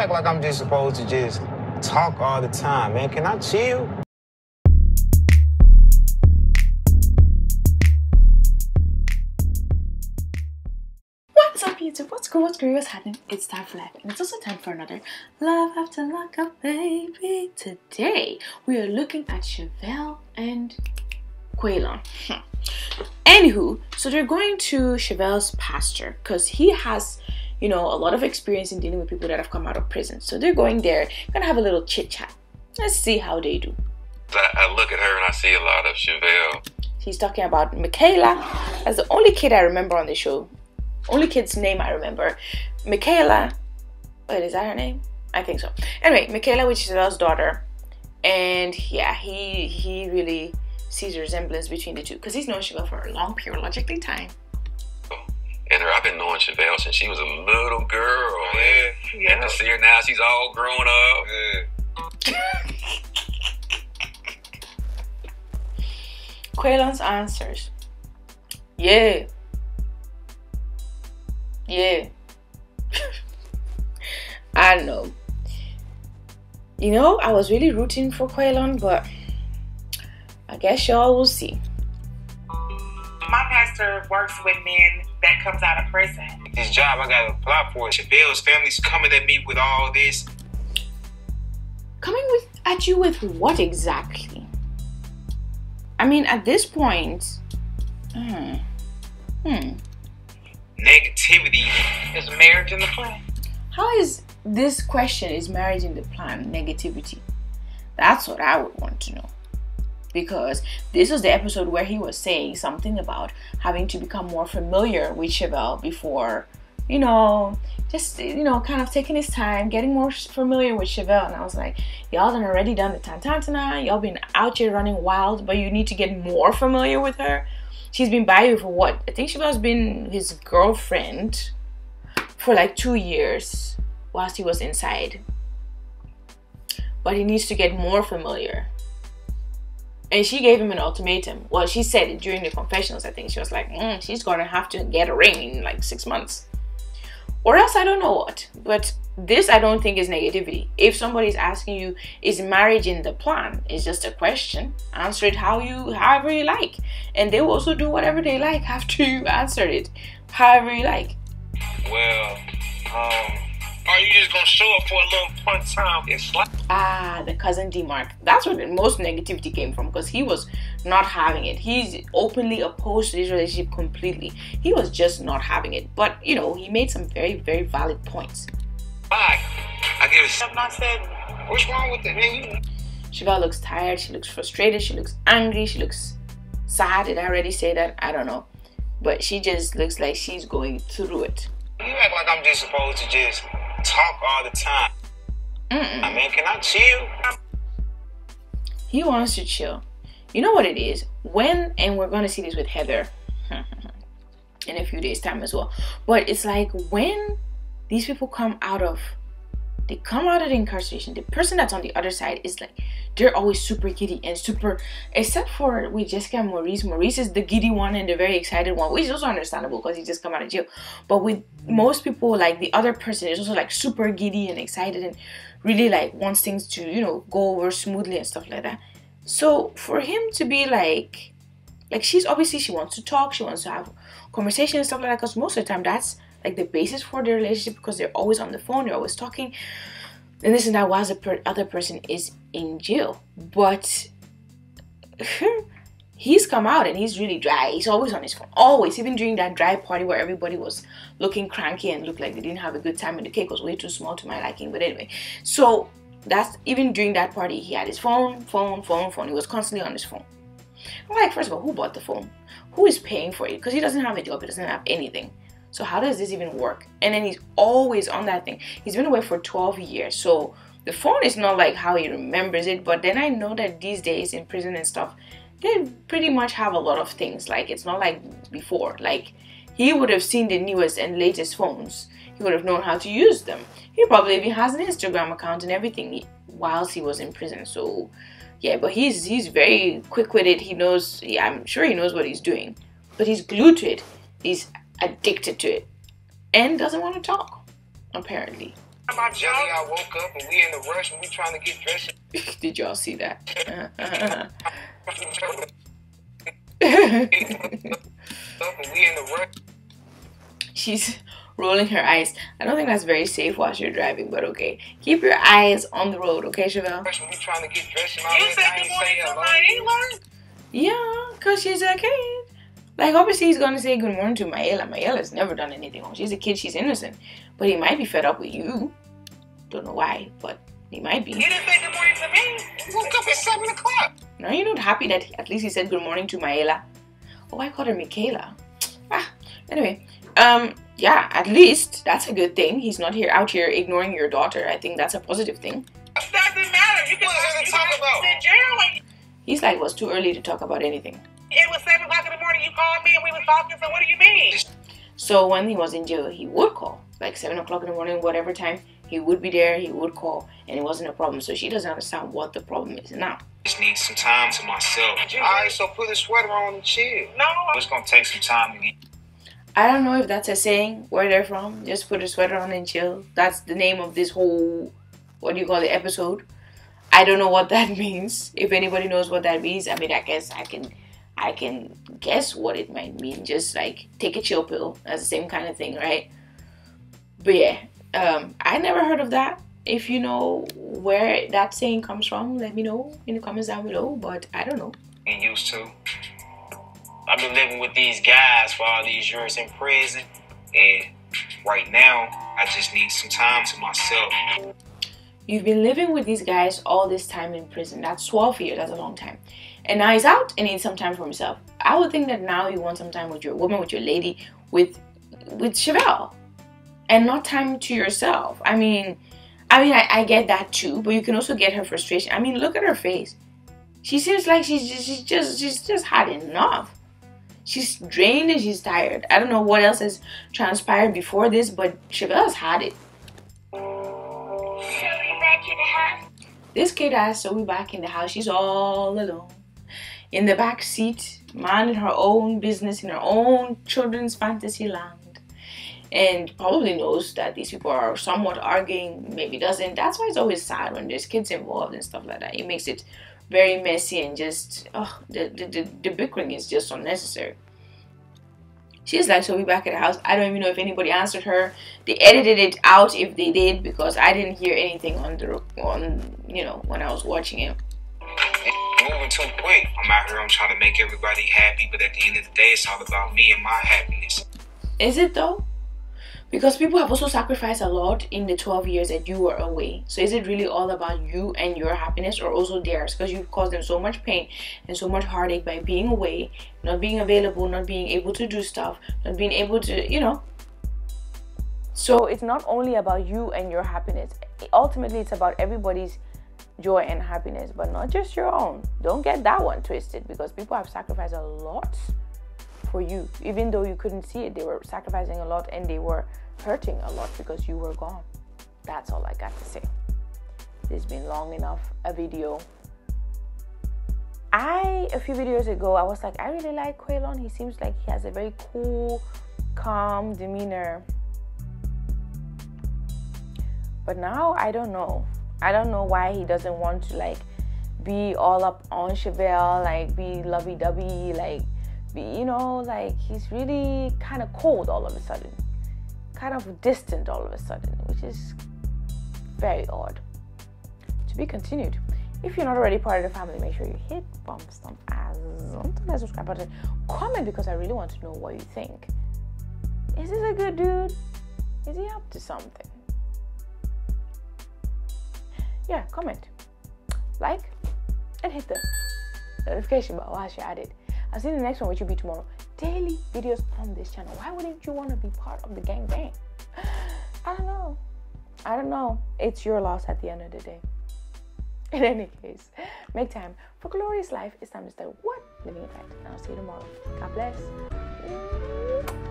act like I'm just supposed to just talk all the time, man. Can I chill? What's up, YouTube? What's good? What's great? What's happening? It's time for life, and it's also time for another Love After Lockup, baby. Today, we are looking at Shavel and Qualon. Anywho, so they're going to Shavel's pastor because he has, you know, a lot of experience in dealing with people that have come out of prison. So they're going there, gonna have a little chit chat. Let's see how they do. I look at her and I see a lot of Shavel. She's talking about Michaela. That's the only kid I remember on the show. Only kid's name I remember. Michaela. Wait, is that her name? I think so. Anyway, Michaela, which is Shavel's daughter. And yeah, he really sees the resemblance between the two because he's known Shavel for a long period, logically time. And I've been knowing Shavel since she was a little girl. Yeah. Yeah. And to see her now, she's all grown up. Yeah. Qualon's answers. Yeah. Yeah. I know. You know, I was really rooting for Qualon, but I guess y'all will see. My pastor works with men that comes out of prison. This job, I gotta apply for it. Shavel's family's coming at me with all this. Coming with at you with what exactly? I mean, at this point, negativity is marriage in the plan. How is this question, is marriage in the plan, negativity? That's what I would want to know. Because this was the episode where he was saying something about having to become more familiar with Shavel before, you know, just, you know, kind of taking his time, getting more familiar with Shavel. And I was like, y'all done already done the time tonight. Y'all been out here running wild, but you need to get more familiar with her. She's been by you for what? I think Shavel's been his girlfriend for like 2 years whilst he was inside. But he needs to get more familiar. And she gave him an ultimatum. Well, she said it during the confessionals, I think. She was like, she's gonna have to get a ring in like 6 months. Or else I don't know what. But this I don't think is negativity. If somebody's asking you, is marriage in the plan? It's just a question. Answer it however you like. And they will also do whatever they like after you answered it. However you like. Well, are you just gonna show up for a little fun time? It's like the cousin D-Mark. That's where the most negativity came from, because he was not having it. He's openly opposed to this relationship completely. He was just not having it. But you know, he made some very, very valid points. I get it. I'm not saying what's wrong with it. Shavel looks tired. She looks frustrated. She looks angry. She looks sad. Did I already say that? I don't know. But she just looks like she's going through it. You act like I'm just supposed to just talk all the time. I mean, can I chill? He wants to chill. You know what it is? When, and we're gonna see this with Heather in a few days' time as well. But it's like when these people come out of the incarceration, the person that's on the other side is like, they're always super giddy and super, except for with Jessica and Maurice. Maurice is the giddy one and the very excited one, which is also understandable because he just come out of jail. But with most people, like the other person is also like super giddy and excited and really like wants things to, you know, go over smoothly and stuff like that. So for him to be like she's obviously, she wants to talk, she wants to have conversation and stuff like that, because most of the time that's like the basis for their relationship, because they're always on the phone, they're always talking and this and that, whilst the other person is in jail. But he's come out and he's really dry. He's always on his phone, always, even during that dry party where everybody was looking cranky and looked like they didn't have a good time and the cake was way too small to my liking, but anyway. So that's, even during that party he had his phone. He was constantly on his phone. I'm like, first of all, who bought the phone? Who is paying for it? Because he doesn't have a job, he doesn't have anything. So how does this even work? And then he's always on that thing. He's been away for 12 years. So the phone is not like how he remembers it. But then I know that these days in prison and stuff, they pretty much have a lot of things. Like, it's not like before. Like, he would have seen the newest and latest phones. He would have known how to use them. He probably even has an Instagram account and everything whilst he was in prison. So yeah, but he's very quick-witted. He knows, yeah, I'm sure he knows what he's doing. But he's glued to it. He's addicted to it and doesn't want to talk, apparently. Jelly, I woke up and we in a rush and we trying to get dressed. Did y'all see that? She's rolling her eyes. I don't think that's very safe while you're driving, but okay. Keep your eyes on the road, okay, Shavel? We trying to get dressed. You said good morning to Michaela? Yeah, because she's a kid. Like, obviously, he's going to say good morning to Michaela. Michaela's never done anything wrong. She's a kid. She's innocent. But he might be fed up with you. Don't know why, but he might be. You didn't say good morning to me. You woke up at 7 o'clock. Now you're not happy that he, at least he said good morning to Michaela. Oh, I called her Michaela. Ah, anyway. Yeah, at least that's a good thing. He's not here out here ignoring your daughter. I think that's a positive thing. It doesn't matter. You can talk about in jail. He's like, well, it's too early to talk about anything. It was 7 o'clock in the morning. You called me and we were talking, so what do you mean? So when he was in jail, he would call. Like 7 o'clock in the morning, whatever time, he would be there, he would call, and it wasn't a problem. So she doesn't understand what the problem is now. I just need some time to myself. All right, so put a sweater on and chill. No. It's going to take some time to get... I don't know if that's a saying, where they're from. Just put a sweater on and chill. That's the name of this whole, what do you call it, episode. I don't know what that means. If anybody knows what that means, I mean, I guess I can guess what it might mean. Just like take a chill pill. That's the same kind of thing, right? But yeah, I never heard of that. If you know where that saying comes from, let me know in the comments down below. But I don't know. Get used to. I've been living with these guys for all these years in prison, and right now I just need some time to myself. You've been living with these guys all this time in prison. That's 12 years. That's a long time. And now he's out and needs some time for himself. I would think that now you want some time with your woman, with your lady, with Shavel, and not time to yourself. I get that too, but you can also get her frustration. I mean, look at her face. She seems like she's just had enough. She's drained and she's tired. I don't know what else has transpired before this, but Shavel's had it. Shall we back in the house? This kid asked, so we back in the house. She's all alone. In the back seat, minding her own business in her own children's fantasy land. And probably knows that these people are somewhat arguing, maybe doesn't. That's why it's always sad when there's kids involved and stuff like that. It makes it very messy and just, oh, the bickering is just unnecessary. She's like, so we back at the house. I don't even know if anybody answered her. They edited it out if they did, because I didn't hear anything on the, you know, when I was watching it. It's moving too quick. I'm out here, I'm trying to make everybody happy, but at the end of the day, it's all about me and my happiness. Is it though? Because people have also sacrificed a lot in the 12 years that you were away. So is it really all about you and your happiness, or also theirs? Because you've caused them so much pain and so much heartache by being away, not being available, not being able to do stuff, not being able to, you know. So it's not only about you and your happiness. Ultimately, it's about everybody's joy and happiness, but not just your own. Don't get that one twisted, because people have sacrificed a lot for you. Even though you couldn't see it, they were sacrificing a lot and they were hurting a lot because you were gone. That's all I got to say. It's been long enough a video. A few videos ago, I was like, I really like Qualon. He seems like he has a very cool, calm demeanor. But now I don't know. I don't know why he doesn't want to like be all up on Shavel, like be lovey-dovey, like be, you know, like he's really kind of cold all of a sudden, kind of distant all of a sudden, which is very odd. To be continued. If you're not already part of the family, make sure you hit bump stomp as on the subscribe button. Comment, because I really want to know what you think. Is this a good dude? Is he up to something? Yeah, comment, like, and hit the notification bell while you're at it. I'll see you in the next one, which will be tomorrow. Daily videos on this channel. Why wouldn't you want to be part of the gangbang? I don't know. I don't know. It's your loss at the end of the day. In any case, make time for glorious life. It's time to start living it right. And I'll see you tomorrow. God bless.